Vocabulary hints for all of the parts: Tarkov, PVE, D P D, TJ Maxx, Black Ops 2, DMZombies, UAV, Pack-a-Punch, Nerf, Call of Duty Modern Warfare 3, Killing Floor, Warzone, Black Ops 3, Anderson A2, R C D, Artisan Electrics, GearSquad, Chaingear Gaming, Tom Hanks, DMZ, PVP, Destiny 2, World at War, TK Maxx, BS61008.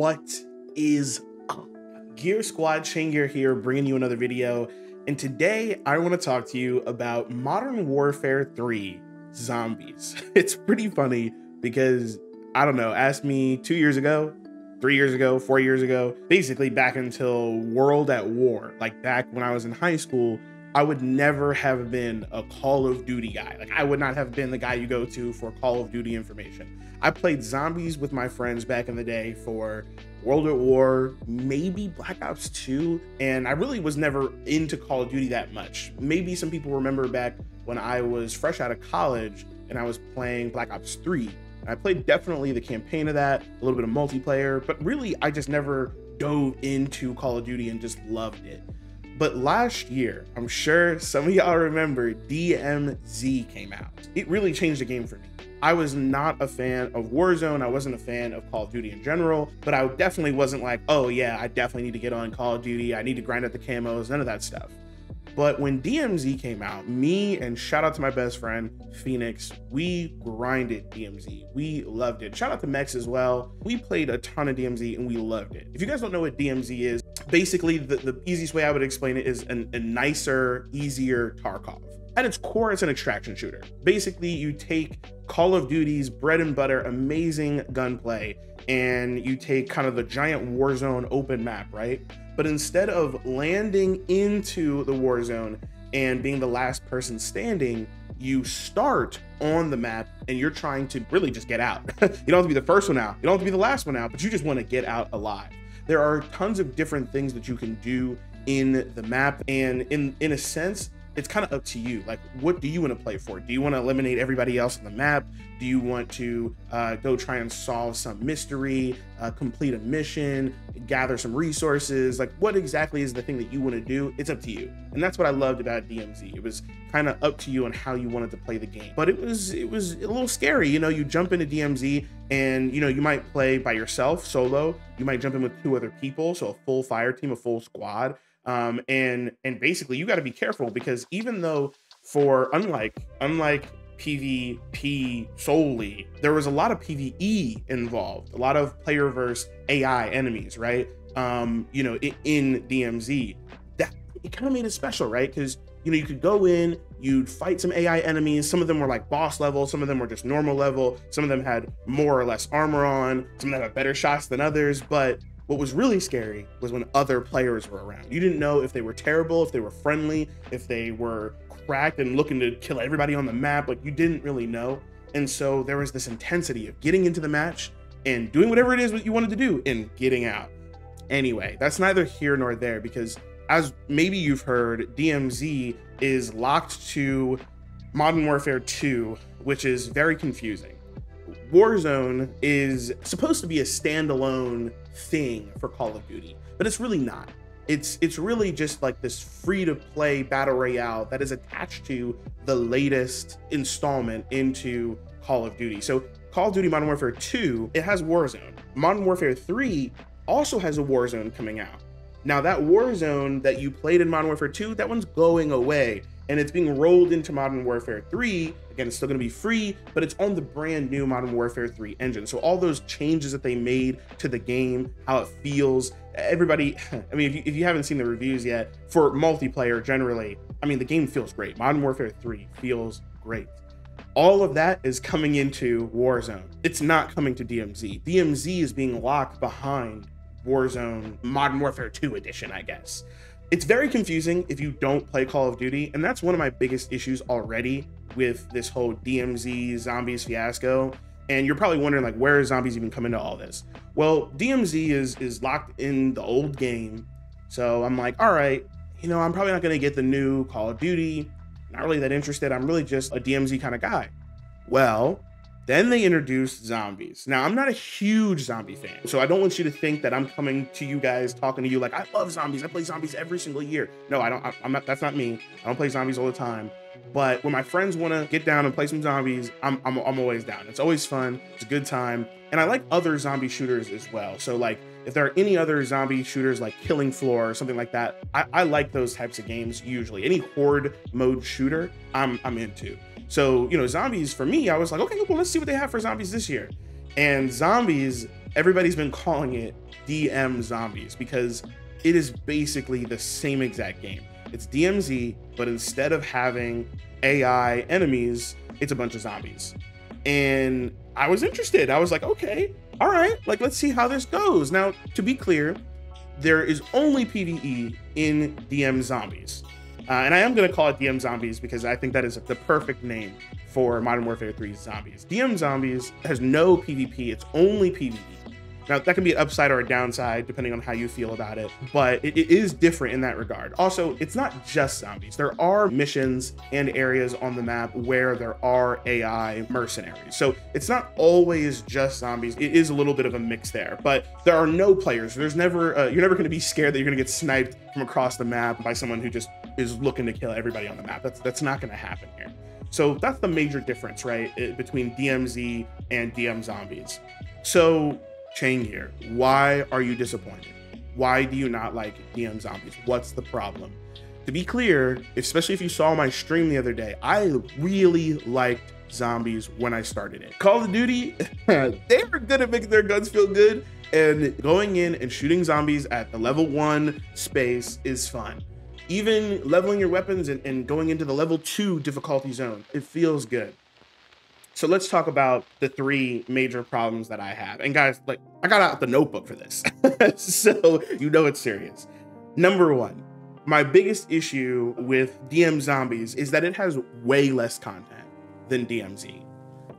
What is up? Gear Squad, Chaingear here, bringing you another video. And today I want to talk to you about Modern Warfare 3 Zombies. It's pretty funny because, I don't know, ask me 2 years ago, 3 years ago, 4 years ago, basically back until World at War, like back when I was in high school, I would never have been a Call of Duty guy. Like, I would not have been the guy you go to for Call of Duty information. I played Zombies with my friends back in the day for World at War, maybe Black Ops 2, and I really was never into Call of Duty that much. Maybe some people remember back when I was fresh out of college and I was playing Black Ops 3. I played definitely the campaign of that, a little bit of multiplayer, but really I just never dove into Call of Duty and just loved it. But last year, I'm sure some of y'all remember, DMZ came out. It really changed the game for me. I was not a fan of Warzone. I wasn't a fan of Call of Duty in general, but I definitely wasn't like, oh yeah, I definitely need to get on Call of Duty. I need to grind out the camos, none of that stuff. But when DMZ came out, me and shout out to my best friend, Phoenix, we grinded DMZ. We loved it. Shout out to Mex as well. We played a ton of DMZ and we loved it. If you guys don't know what DMZ is, basically the easiest way I would explain it is a nicer, easier Tarkov. At its core, it's an extraction shooter. Basically, you take Call of Duty's bread and butter, amazing gunplay, and you take kind of the giant war zone open map, right? But instead of landing into the war zone and being the last person standing, you start on the map and you're trying to really just get out. You don't have to be the first one out. You don't have to be the last one out, but you just want to get out alive. There are tons of different things that you can do in the map. And in a sense, it's kind of up to you. Like, what do you want to play for? Do you want to eliminate everybody else on the map? Do you want to go try and solve some mystery, complete a mission, gather some resources? Like, what exactly is the thing that you want to do? It's up to you. And that's what I loved about DMZ. It was kind of up to you on how you wanted to play the game. But it was a little scary. You know, you jump into DMZ and, you know, you might play by yourself, solo. You might jump in with two other people. So a full fire team, a full squad. And basically you got to be careful because even though for unlike PVP solely, there was a lot of PVE involved, a lot of player versus AI enemies, right? You know, in DMZ, that it kind of made it special, right? Because, you know, you could go in, you'd fight some AI enemies. Some of them were like boss level. Some of them were just normal level. Some of them had more or less armor on. Some of them had better shots than others, but what was really scary was when other players were around. You didn't know if they were terrible, if they were friendly, if they were cracked and looking to kill everybody on the map. Like, you didn't really know. And so there was this intensity of getting into the match and doing whatever it is that you wanted to do and getting out. Anyway, that's neither here nor there because, as maybe you've heard, DMZ is locked to Modern Warfare 2, which is very confusing. Warzone is supposed to be a standalone thing for Call of Duty, but it's really not. It's really just like this free-to-play battle royale that is attached to the latest installment into Call of Duty. So Call of Duty Modern Warfare 2, it has Warzone. Modern Warfare 3 also has a Warzone coming out. Now that Warzone that you played in Modern Warfare 2, that one's going away. And it's being rolled into Modern Warfare 3. Again, it's still gonna be free, but it's on the brand new Modern Warfare 3 engine. So all those changes that they made to the game, how it feels, everybody, I mean, if you haven't seen the reviews yet, for multiplayer generally, I mean, the game feels great. Modern Warfare 3 feels great. All of that is coming into Warzone. It's not coming to DMZ. DMZ is being locked behind Warzone Modern Warfare 2 edition, I guess. It's very confusing if you don't play Call of Duty, and that's one of my biggest issues already with this whole DMZ Zombies fiasco. And you're probably wondering, like, where is Zombies even come into all this? Well, DMZ is locked in the old game. So I'm like, all right, you know, I'm probably not gonna get the new Call of Duty. Not really that interested. I'm really just a DMZ kind of guy. Well, then they introduced Zombies. Now, I'm not a huge zombie fan, so I don't want you to think that I'm coming to you guys, talking to you like, I love Zombies, I play Zombies every single year. No, I'm not, that's not me. I don't play Zombies all the time. But when my friends wanna get down and play some Zombies, I'm always down. It's always fun, it's a good time. And I like other zombie shooters as well. So like, if there are any other zombie shooters like Killing Floor or something like that, I like those types of games usually. Any horde mode shooter, I'm into. So, you know, Zombies for me, I was like, okay, well, let's see what they have for Zombies this year. And Zombies everybody's been calling it DMZombies because it is basically the same exact game. It's DMZ, but instead of having AI enemies, it's a bunch of zombies. And I was interested. I was like, okay, all right, like, let's see how this goes. Now, to be clear, there is only PVE in DMZombies. And I am going to call it DMZombies because I think that is the perfect name for Modern Warfare 3 zombies. DMZombies has no PvP, it's only PVE. Now, that can be an upside or a downside, depending on how you feel about it, but it is different in that regard. Also, it's not just zombies. There are missions and areas on the map where there are AI mercenaries. So it's not always just zombies. It is a little bit of a mix there, but there are no players. There's never, you're never gonna be scared that you're gonna get sniped from across the map by someone who just is looking to kill everybody on the map. That's not gonna happen here. So that's the major difference, right? Between DMZ and DMZombies. So, Chaingear, why are you disappointed? Why do you not like DMZombies? What's the problem? To be clear, especially if you saw my stream the other day, I really liked zombies when I started it. Call of Duty, they were good at making their guns feel good, and going in and shooting zombies at the level 1 space is fun. Even leveling your weapons and going into the level 2 difficulty zone, it feels good. So let's talk about the three major problems that I have. And guys, like, I got out the notebook for this, so you know it's serious. Number one, my biggest issue with DMZombies is that it has way less content than DMZ.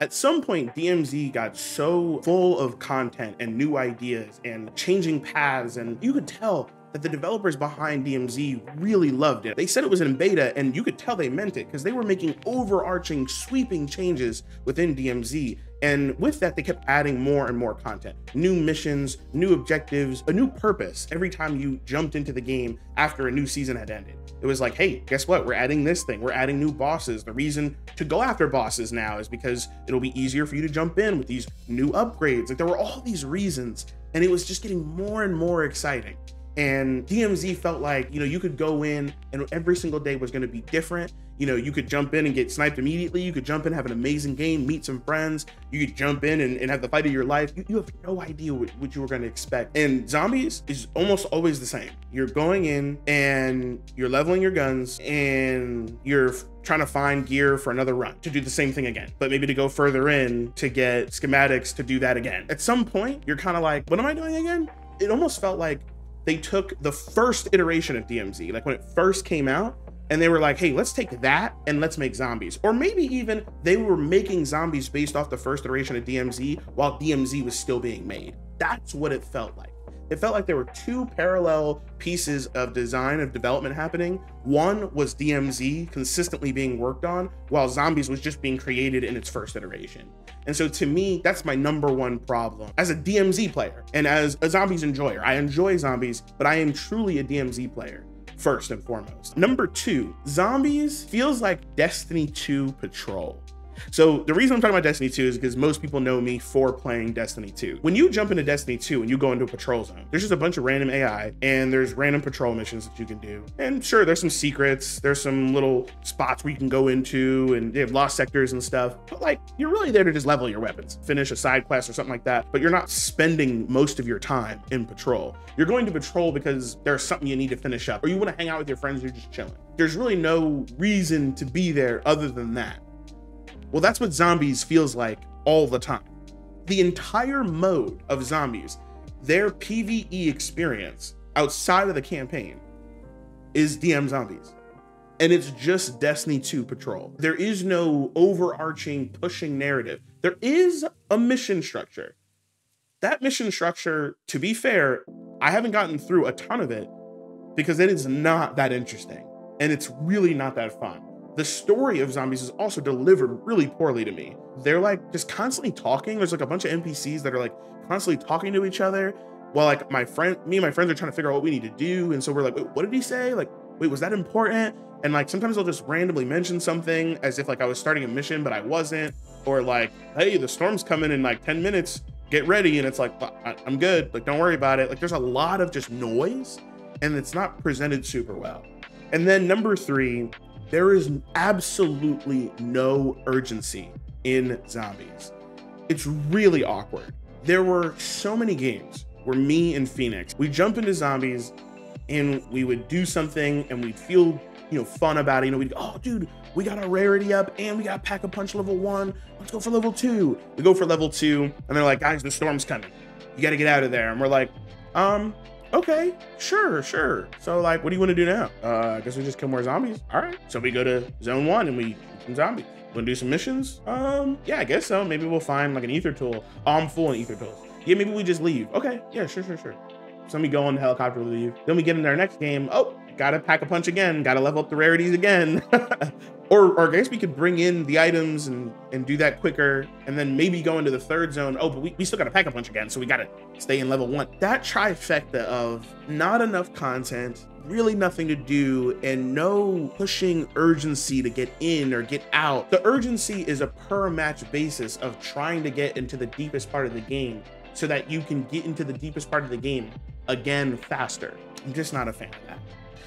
At some point, DMZ got so full of content and new ideas and changing paths, and you could tell that the developers behind DMZ really loved it. They said it was in beta, and you could tell they meant it because they were making overarching, sweeping changes within DMZ. And with that, they kept adding more and more content, new missions, new objectives, a new purpose. Every time you jumped into the game after a new season had ended, it was like, hey, guess what? We're adding this thing. We're adding new bosses. The reason to go after bosses now is because it'll be easier for you to jump in with these new upgrades. Like, there were all these reasons, and it was just getting more and more exciting. And DMZ felt like, you know, you could go in and every single day was going to be different. You know, you could jump in and get sniped immediately. You could jump in, have an amazing game, meet some friends. You could jump in and have the fight of your life. You have no idea what you were going to expect. And zombies is almost always the same. You're going in and you're leveling your guns and you're trying to find gear for another run to do the same thing again, but maybe to go further in to get schematics to do that again. At some point, you're kind of like, what am I doing again? It almost felt like they took the first iteration of DMZ, like when it first came out, and they were like, hey, let's take that and let's make zombies. Or maybe even they were making zombies based off the first iteration of DMZ while DMZ was still being made. That's what it felt like. It felt like there were two parallel pieces of design of development happening. One was DMZ consistently being worked on while zombies was just being created in its first iteration. And so to me, that's my number one problem as a DMZ player and as a zombies enjoyer. I enjoy zombies, but I am truly a DMZ player first and foremost. Number two, zombies feels like Destiny 2 patrol. So the reason I'm talking about Destiny 2 is because most people know me for playing Destiny 2. When you jump into Destiny 2 and you go into a patrol zone, there's just a bunch of random AI and there's random patrol missions that you can do. And sure, there's some secrets. There's some little spots where you can go into and they have lost sectors and stuff. But like, you're really there to just level your weapons, finish a side quest or something like that. But you're not spending most of your time in patrol. You're going to patrol because there's something you need to finish up or you want to hang out with your friends. You're just chilling. There's really no reason to be there other than that. Well, that's what zombies feels like all the time. The entire mode of zombies, their PvE experience outside of the campaign is DMZombies. And it's just Destiny 2 patrol. There is no overarching pushing narrative. There is a mission structure. That mission structure, to be fair, I haven't gotten through a ton of it because it is not that interesting and it's really not that fun. The story of zombies is also delivered really poorly to me. They're like just constantly talking. There's like a bunch of NPCs that are like constantly talking to each other while like me and my friends are trying to figure out what we need to do. And so we're like, wait, what did he say? Like, wait, was that important? And like, sometimes I'll just randomly mention something as if like I was starting a mission, but I wasn't, or like, hey, the storm's coming in like 10 minutes, get ready. And it's like, I'm good. Like, don't worry about it. Like there's a lot of just noise and it's not presented super well. And then number three, there is absolutely no urgency in zombies. It's really awkward. There were so many games where me and Phoenix, we jump into zombies and we would do something and we'd feel, you know, fun about it. You know, we'd go, oh dude, we got our rarity up and we got Pack-a-Punch level 1. Let's go for level 2. We go for level 2 and they're like, guys, the storm's coming. You got to get out of there. And we're like, okay, sure. So like, what do you want to do now? I guess we just kill more zombies. All right. So we go to zone 1 and we kill some zombies. Want to do some missions? Yeah, I guess so. Maybe we'll find like an ether tool. Oh, I'm full on ether tools. Yeah, maybe we just leave. Okay, yeah, sure. So we go on the helicopter, leave. Then we get into our next game. Oh, gotta Pack-a-Punch again. Gotta level up the rarities again. or I guess we could bring in the items and do that quicker. And then maybe go into the third zone. Oh, but we still gotta Pack-a-Punch again. So we gotta stay in level 1. That trifecta of not enough content, really nothing to do, and no pushing urgency to get in or get out. The urgency is a per match basis of trying to get into the deepest part of the game so that you can get into the deepest part of the game again faster. I'm just not a fan of that.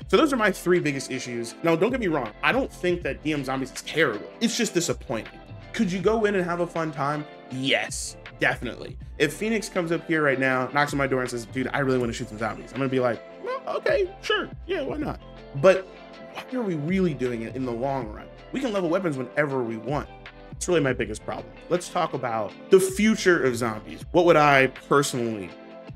So those are my 3 biggest issues. Now, don't get me wrong. I don't think that DMZombies is terrible. It's just disappointing. Could you go in and have a fun time? Yes. Definitely. If Phoenix comes up here right now, knocks on my door and says, dude, I really want to shoot some zombies, I'm going to be like, well, okay, sure. Yeah, why not? But why are we really doing it in the long run? We can level weapons whenever we want. It's really my biggest problem. Let's talk about the future of zombies. What would I personally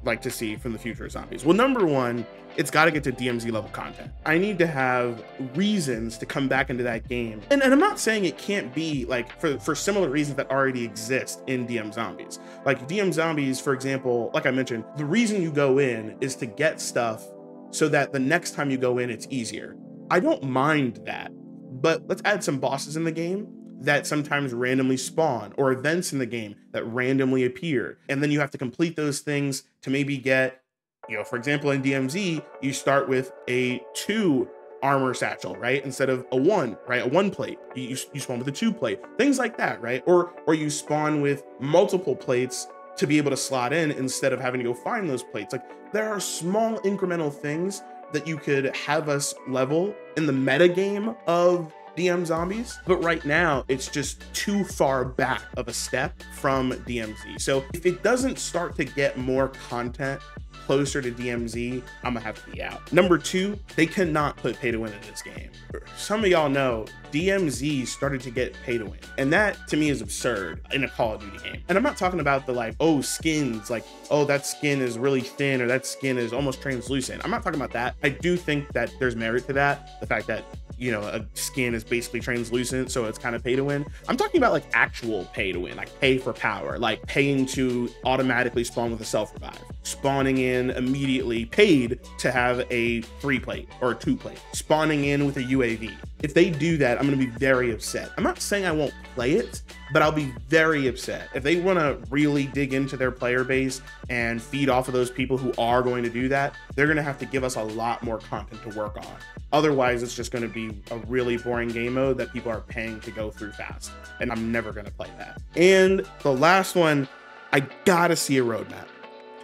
like to see from the future of zombies? Well, number 1, it's got to get to DMZ level content. I need to have reasons to come back into that game. And I'm not saying it can't be like for similar reasons that already exist in DMZombies. Like DMZombies, for example, like I mentioned, the reason you go in is to get stuff so that the next time you go in, it's easier. I don't mind that, but let's add some bosses in the game that sometimes randomly spawn, or events in the game that randomly appear. And then you have to complete those things to maybe get, you know, for example, in DMZ, you start with a 2 armor satchel, right? Instead of a 1, right? A 1 plate, you spawn with a 2 plate, things like that, right? Or you spawn with multiple plates to be able to slot in instead of having to go find those plates. Like there are small incremental things that you could have us level in the meta game of DMZombies, but right now it's just too far back of a step from DMZ. So if it doesn't start to get more content closer to DMZ, I'm gonna have to be out. Number 2, they cannot put pay to win in this game. Some of y'all know DMZ started to get pay to win, and that to me is absurd in a Call of Duty game. And I'm not talking about the like, oh, skins, like, oh, that skin is really thin or that skin is almost translucent. I'm not talking about that. I do think that there's merit to that, the fact that, you know, a skin is basically translucent, so it's kind of pay to win. I'm talking about like actual pay to win, like pay for power, like paying to automatically spawn with a self revive, spawning in immediately, paid to have a 3 plate or a 2 plate, spawning in with a UAV. If they do that, I'm gonna be very upset. I'm not saying I won't play it, but I'll be very upset. If they wanna really dig into their player base and feed off of those people who are going to do that, they're gonna have to give us a lot more content to work on. Otherwise, it's just gonna be a really boring game mode that people are paying to go through fast, and I'm never gonna play that. And the last one, I gotta see a roadmap.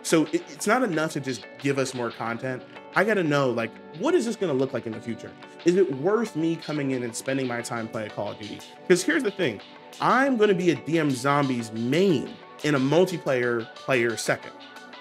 So it's not enough to just give us more content. I gotta know, like, what is this gonna look like in the future? Is it worth me coming in and spending my time playing Call of Duty? Because here's the thing, I'm gonna be a DMZombies main in a multiplayer player second,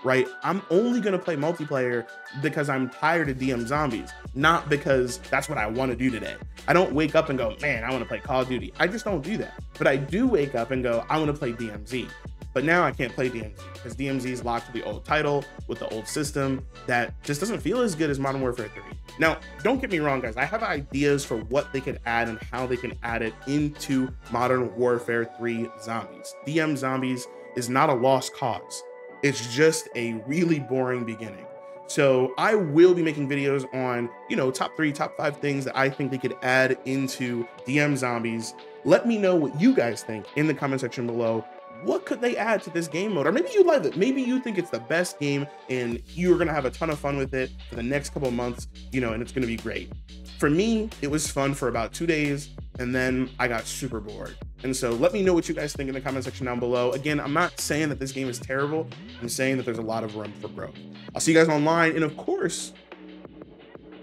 right? I'm only gonna play multiplayer because I'm tired of DMZombies, not because that's what I wanna do today. I don't wake up and go, man, I wanna play Call of Duty. I just don't do that. But I do wake up and go, I wanna play DMZ. But now I can't play DMZ because DMZ is locked to the old title with the old system that just doesn't feel as good as Modern Warfare 3. Now, don't get me wrong, guys. I have ideas for what they could add and how they can add it into Modern Warfare 3 Zombies. DMZombies is not a lost cause. It's just a really boring beginning. So I will be making videos on, you know, top 3, top 5 things that I think they could add into DMZombies. Let me know what you guys think in the comment section below. What could they add to this game mode? Or maybe you love it. Maybe you think it's the best game and you're gonna have a ton of fun with it for the next couple of months, you know, and it's gonna be great. For me, it was fun for about 2 days and then I got super bored. And so let me know what you guys think in the comment section down below. Again, I'm not saying that this game is terrible. I'm saying that there's a lot of room for growth. I'll see you guys online. And of course,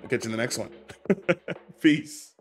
I'll catch you in the next one. Peace.